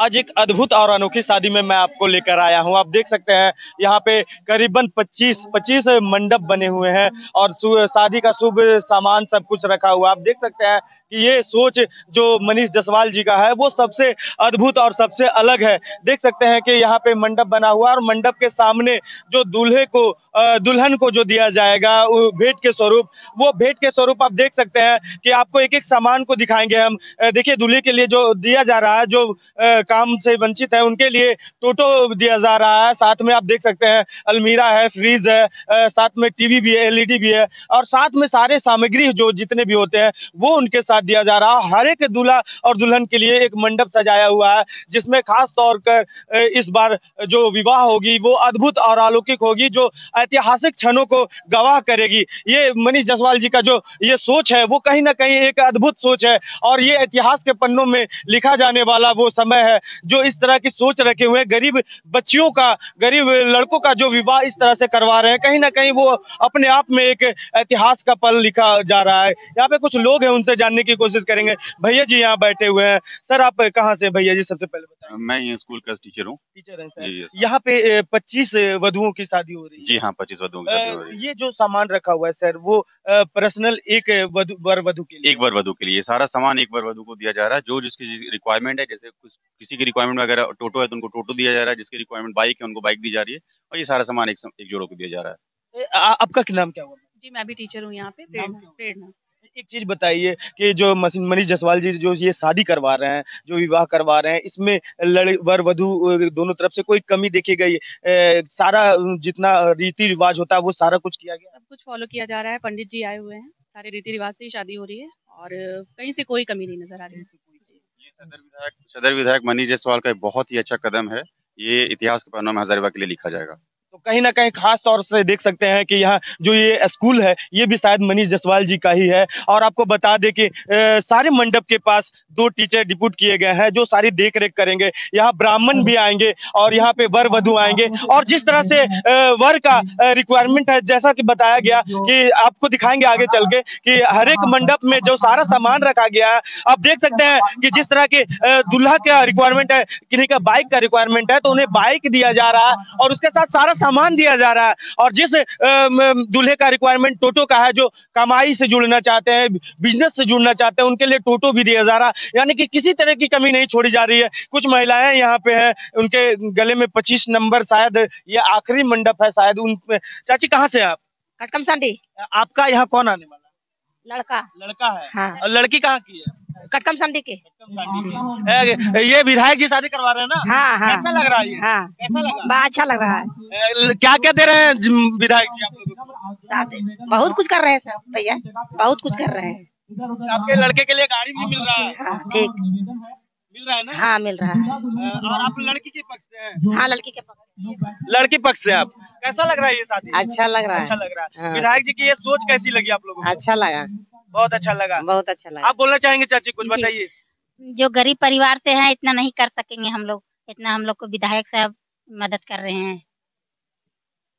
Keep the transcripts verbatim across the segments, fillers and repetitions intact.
आज एक अद्भुत और अनोखी शादी में मैं आपको लेकर आया हूं। आप देख सकते हैं यहाँ पे करीबन पच्चीस पच्चीस मंडप बने हुए हैं और शादी का शुभ सामान सब कुछ रखा हुआ। आप देख सकते हैं कि ये सोच जो मनीष जसवाल जी का है वो सबसे अद्भुत और सबसे अलग है। देख सकते हैं कि यहाँ पे मंडप बना हुआ और मंडप के सामने जो दूल्हे को दुल्हन को जो दिया जाएगा भेंट के स्वरूप, वो भेंट के स्वरूप आप देख सकते हैं कि आपको एक एक सामान को दिखाएंगे हम। देखिए दूल्हे के लिए जो दिया जा रहा है, जो काम से वंचित है उनके लिए टोटो दिया जा रहा है। साथ में आप देख सकते हैं अलमीरा है, फ्रिज है, साथ में टीवी भी है, एलईडी भी है और साथ में सारे सामग्री जो जितने भी होते हैं वो उनके साथ दिया जा रहा है। हर एक दूल्हा और दुल्हन के लिए एक मंडप सजाया हुआ है जिसमें खास तौर पर इस बार जो विवाह होगी वो अद्भुत और अलौकिक होगी, जो ऐतिहासिक क्षणों को गवाह करेगी। ये मनीष जायसवाल जी का जो ये सोच है वो कहीं ना कहीं एक अद्भुत सोच है और ये इतिहास के पन्नों में लिखा जाने वाला वो समय है जो इस तरह की सोच रखे हुए गरीब बच्चियों का, गरीब लड़कों का जो विवाह इस तरह से करवा रहे हैं, कहीं ना कहीं वो अपने आप में एक इतिहास का पल लिखा जा रहा है। यहाँ पे कुछ लोग हैं, उनसे जानने की कोशिश करेंगे। भैया जी यहाँ बैठे हुए हैं। सर आप कहाँ से भैया जी? सबसे पहले बताएं। मैं स्कूल का टीचर हूँ। टीचर है सर। यहाँ पे पच्चीस वधुओं की शादी हो रही है। जी हाँ, पच्चीस वधुओं की शादी हो रही है। ये जो सामान रखा हुआ है सर वो पर्सनल एक वर वधु के लिए, एक वर वधु के लिए सारा सामान एक वर वधु को दिया जा रहा है जो जिसकी रिक्वायरमेंट है। जैसे कुछ किसी की रिक्वायरमेंट वगैरह टोटो है तो उनको टोटो दिया जा रहा है, जिसकी रिक्वायरमेंट बाइक है उनको बाइक दी जा रही है और ये सारा सामान एक एक जोड़ों को दिया जा रहा है। आ, आपका नाम क्या हुआ? जी मैं भी टीचर हूँ यहाँ पे। प्रेरणा, एक चीज बताइए कि जो मनीष जसवाल जी जो ये शादी करवा रहे हैं, जो विवाह करवा रहे हैं, इसमें लड़ वर वधु दोनों तरफ से कोई कमी देखी गई? सारा जितना रीति रिवाज होता है वो सारा कुछ किया गया, सब कुछ फॉलो किया जा रहा है। पंडित जी आए हुए हैं, सारे रीति रिवाज से शादी हो रही है और कहीं से कोई कमी नहीं नजर आ रही है। ये सदर विधायक सदर विधायक मनीष जायसवाल का बहुत ही अच्छा कदम है। ये इतिहास के पन्नों में हजारीबाग के लिए लिखा जाएगा। तो कहीं ना कहीं खास तौर से देख सकते हैं कि यहाँ जो ये स्कूल है ये भी शायद मनीष जसवाल जी का ही है। और आपको बता दें कि सारे मंडप के पास दो टीचर डिप्यूट किए गए हैं जो सारी देख रेख करेंगे। यहाँ ब्राह्मण भी आएंगे और यहाँ पे वर वधु आएंगे और जिस तरह से वर का रिक्वायरमेंट है, जैसा कि बताया गया कि आपको दिखाएंगे आगे चल के कि हर एक मंडप में जो सारा सामान रखा गया है। आप देख सकते हैं कि जिस तरह के दूल्हा का रिक्वायरमेंट है, किसी का बाइक का रिक्वायरमेंट है तो उन्हें बाइक दिया जा रहा है और उसके साथ सारा सामान दिया जा रहा है। और जिस दूल्हे का रिक्वायरमेंट टोटो का है, जो कमाई से जुड़ना चाहते हैं, बिजनेस से जुड़ना चाहते हैं, उनके लिए टोटो भी दिया जा रहा है। यानी कि किसी तरह की कमी नहीं छोड़ी जा रही है। कुछ महिलाएं यहाँ पे हैं, उनके गले में पच्चीस नंबर शायद ये आखिरी मंडप है शायद उन। चाची कहाँ से आप? खटकम सांडी। आपका यहाँ कौन आने वाला? लड़का। लड़का है हाँ। और लड़की कहाँ की है? कटकम संडी के। ये विधायक जी शादी करवा रहे हैं ना? हाँ हाँ। कैसा लग रहा है ये? हाँ। कैसा लग रहा है? अच्छा लग रहा है। क्या क्या दे रहे हैं विधायक जी आपको? बहुत कुछ कर रहे हैं सर भैया, बहुत कुछ कर रहे हैं। आपके लड़के के लिए गाड़ी भी मिल रहा है? हाँ, ठीक मिल रहा है ना? हाँ मिल रहा है। और आप लड़की के पक्ष से हैं? हाँ लड़की के पक्ष, लड़की पक्ष से आप। कैसा लग रहा है ये शादी? अच्छा लग रहा है। अच्छा लग रहा है। विधायक जी की ये सोच कैसी लगी आप लोगों को? अच्छा लगा, बहुत अच्छा लगा, बहुत अच्छा लगा। आप बोलना चाहेंगे चाची कुछ बताइए? जो गरीब परिवार से हैं इतना नहीं कर सकेंगे हम लोग, इतना हम लोग को विधायक साहब मदद कर रहे हैं।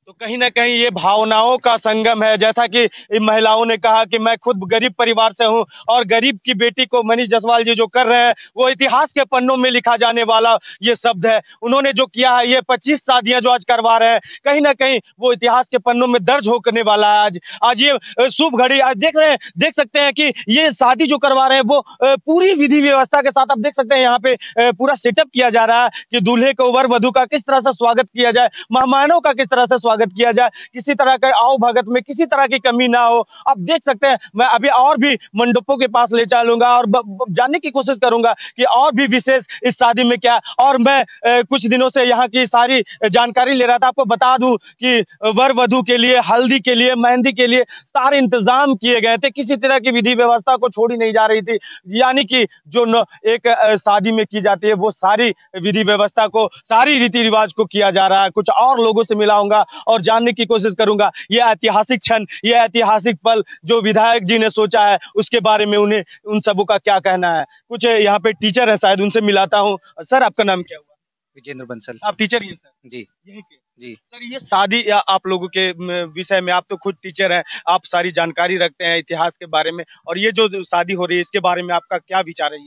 तो कहीं ना कहीं ये भावनाओं का संगम है। जैसा कि इन महिलाओं ने कहा कि मैं खुद गरीब परिवार से हूं और गरीब की बेटी को मनीष जायसवाल जी जो कर रहे हैं वो इतिहास के पन्नों में लिखा जाने वाला ये शब्द है। उन्होंने जो किया है, ये पच्चीस शादियां जो आज करवा रहे हैं, कहीं ना कहीं वो इतिहास के पन्नों में दर्ज होने वाला है। आज आज ये शुभ घड़ी आज देख रहे हैं, देख सकते हैं कि ये शादी जो करवा रहे हैं वो पूरी विधि व्यवस्था के साथ। आप देख सकते हैं यहाँ पे पूरा सेटअप किया जा रहा है कि दूल्हे को वर वधु का किस तरह से स्वागत किया जाए, मेहमानों का किस तरह से स्वागत किया जाए, किसी तरह का आओ भगत में किसी तरह की कमी ना हो। आप देख सकते हैं मैं अभी और भी मंडपों के पास ले चलूंगा और जानने की कोशिश करूंगा कि और भी विशेष इस शादी में क्या। और मैं ए, कुछ दिनों से यहाँ की सारी जानकारी ले रहा था। आपको बता दूं कि वर वधु के लिए हल्दी के लिए मेहंदी के लिए सारे इंतजाम किए गए थे। किसी तरह की विधि व्यवस्था को छोड़ी नहीं जा रही थी। यानी कि जो एक शादी में की जाती है वो सारी विधि व्यवस्था को, सारी रीति रिवाज को किया जा रहा है। कुछ और लोगों से मिलाऊंगा और जानने की कोशिश करूंगा ये ऐतिहासिक क्षण, ये ऐतिहासिक पल जो विधायक जी ने सोचा है उसके बारे में उन्हें उन सबों का क्या कहना है। कुछ यहाँ पे टीचर है शायद, उनसे मिलाता हूँ। सर आपका नाम क्या हुआ? जितेंद्र बंसल। आप टीचर ही हैं सर? जी यही के? जी सर। ये शादी आप लोगों के विषय में, आप तो खुद टीचर हैं, आप सारी जानकारी रखते हैं इतिहास के बारे में, और ये जो शादी हो रही है इसके बारे में आपका क्या विचार है?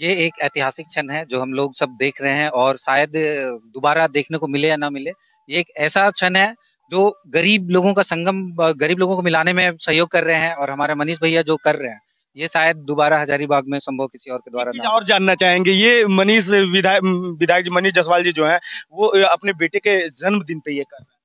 ये एक ऐतिहासिक क्षण है जो हम लोग सब देख रहे हैं और शायद दोबारा देखने को मिले या ना मिले। ये एक ऐसा क्षण है जो गरीब लोगों का संगम, गरीब लोगों को मिलाने में सहयोग कर रहे हैं और हमारे मनीष भैया जो कर रहे हैं ये शायद दोबारा हजारीबाग में संभव किसी और के द्वारा ना। और जानना चाहेंगे, ये मनीष विधायक विधायक जी मनीष जसवाल जी जो हैं वो अपने बेटे के जन्मदिन पे ये कर रहे हैं?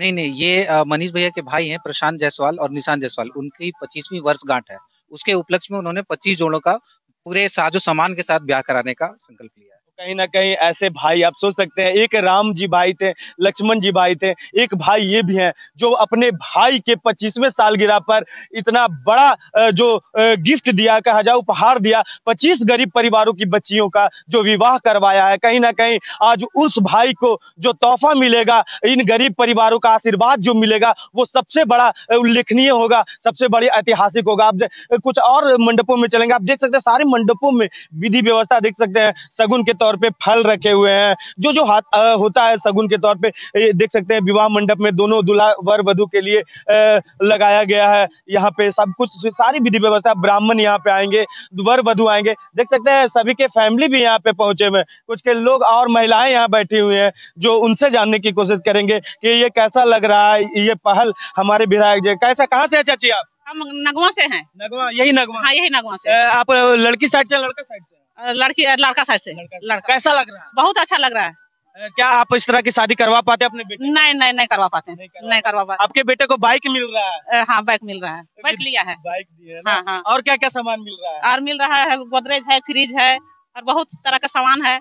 नहीं नहीं, ये मनीष भैया के भाई हैं प्रशांत जायसवाल और निशान जायसवाल, उनकी पच्चीसवीं वर्षगांठ है, उसके उपलक्ष्य में उन्होंने पच्चीस जोड़ों का पूरे साजो सामान के साथ ब्याह कराने का संकल्प लिया है। कहीं ना कहीं ऐसे भाई आप सोच सकते हैं, एक राम जी भाई थे, लक्ष्मण जी भाई थे, एक भाई ये भी हैं जो अपने भाई के पच्चीसवें सालगिरह पर इतना बड़ा जो गिफ्ट दिया, कहा जाए उपहार दिया, पच्चीस गरीब परिवारों की बच्चियों का जो विवाह करवाया है। कहीं ना कहीं आज उस भाई को जो तोहफा मिलेगा, इन गरीब परिवारों का आशीर्वाद जो मिलेगा वो सबसे बड़ा उल्लेखनीय होगा, सबसे बड़ी ऐतिहासिक होगा। आप कुछ और मंडपों में चलेंगे, आप देख सकते हैं सारे मंडपों में विधि व्यवस्था देख सकते हैं, शगुन के तौर पे फल रखे हुए हैं, जो जो हाथ आ, होता है शगुन के तौर पे देख सकते हैं। विवाह मंडप में दोनों दूल्हा वर वधू के लिए आ, लगाया गया है, यहाँ पे सब कुछ सारी विधि व्यवस्था। ब्राह्मण यहाँ पे आएंगे, वर वधू आएंगे, देख सकते हैं सभी के फैमिली भी यहाँ पे पहुंचे हुए हैं। कुछ के लोग और महिलाएं यहाँ बैठी हुई है जो उनसे जानने की कोशिश करेंगे कि ये कैसा लग रहा है ये पहल हमारे विधायक जी। कैसा, कहाँ से है चाची आप? हम नगवा से हैं। नगवा, यही नगवा? हाँ, यही नगवा से। आप लड़की साइड से, लड़का साइड से? लड़की लड़का साइड से। लड़का कैसा लग रहा है? बहुत अच्छा लग रहा है। क्या आप इस तरह की शादी करवा पाते अपने बेटे? नहीं नहीं नहीं करवा पाते, नहीं करवा पाते। आपके बेटे को बाइक मिल रहा है? हाँ, बाइक मिल रहा है, बाइक लिया है, बाइक दिया है। और क्या क्या सामान मिल रहा है? और मिल रहा है गोदरेज है, फ्रिज है और बहुत तरह का सामान है।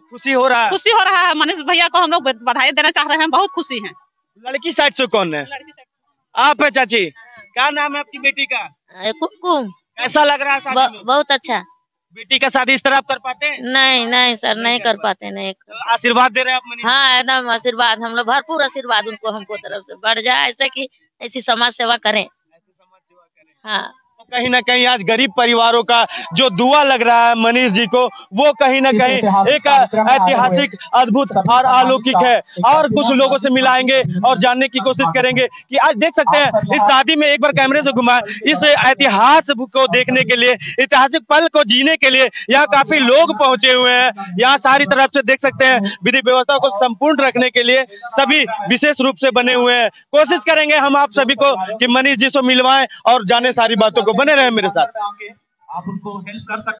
खुशी हो रहा है? खुशी हो रहा है, मनीष भैया को हम लोग बधाई देना चाह रहे हैं, बहुत खुशी है। लड़की साइड से कौन है? आप है चाची, क्या नाम है आपकी बेटी का? कुमकुम। कैसा लग रहा है शादी में? बहुत अच्छा। बेटी का शादी इस तरह आप कर पाते हैं? नहीं नहीं सर, नहीं, नहीं कर पाते, नहीं। आशीर्वाद दे रहे हैं आप मनीष? हाँ एकदम आशीर्वाद, हम लोग भरपूर आशीर्वाद उनको हमको तरफ से बढ़ जाए, ऐसा कि ऐसी समाज सेवा करें, ऐसी समाज सेवा करें। हाँ, कहीं ना कहीं आज गरीब परिवारों का जो दुआ लग रहा है मनीष जी को, वो कहीं ना कहीं एक ऐतिहासिक, अद्भुत और अलौकिक है। और कुछ लोगों से मिलाएंगे और जानने की कोशिश करेंगे कि आज देख सकते हैं इस शादी में, एक बार कैमरे से घुमाएं, इस इतिहास को देखने के लिए, ऐतिहासिक पल को जीने के लिए यहाँ काफी लोग पहुंचे हुए हैं। यहाँ सारी तरफ से देख सकते हैं विधि व्यवस्था को संपूर्ण रखने के लिए सभी विशेष रूप से बने हुए हैं। कोशिश करेंगे हम आप सभी को कि मनीष जी से मिलवाएं और जाने सारी बातों को, बने रहे मेरे साथ। आप उनको हेल्प कर सकते हैं।